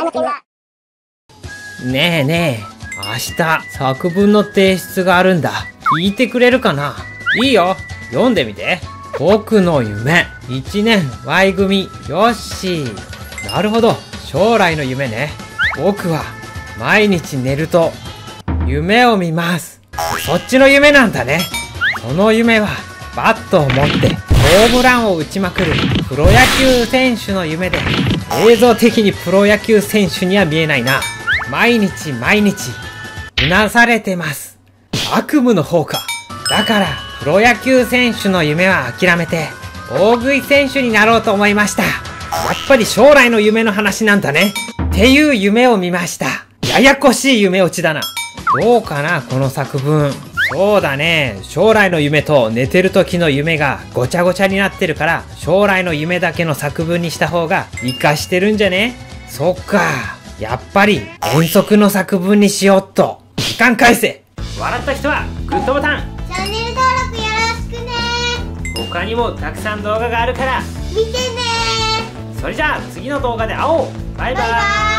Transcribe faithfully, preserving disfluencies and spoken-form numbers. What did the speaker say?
あなたは。ねえねえ、明日作文の提出があるんだ。聞いてくれるかな。いいよ、読んでみて。僕の夢、いちねんワイ組、よっしー。なるほど、将来の夢ね。僕は毎日寝ると夢を見ます。そっちの夢なんだね。その夢はバットを持ってホームランを打ちまくるプロ野球選手の夢で、映像的にプロ野球選手には見えないな。毎日毎日うなされてます。悪夢の方か。だからプロ野球選手の夢は諦めて大食い選手になろうと思いました。やっぱり将来の夢の話なんだね。っていう夢を見ました。ややこしい夢落ちだな。どうかな、この作文。そうだね。将来の夢と寝てる時の夢がごちゃごちゃになってるから、将来の夢だけの作文にした方が活かしてるんじゃね？そっか。やっぱり遠足の作文にしようっと。時間返せ。笑った人はグッドボタン。チャンネル登録よろしくね。他にもたくさん動画があるから見てね。それじゃあ次の動画で会おう。バイバイ。バイバーイ。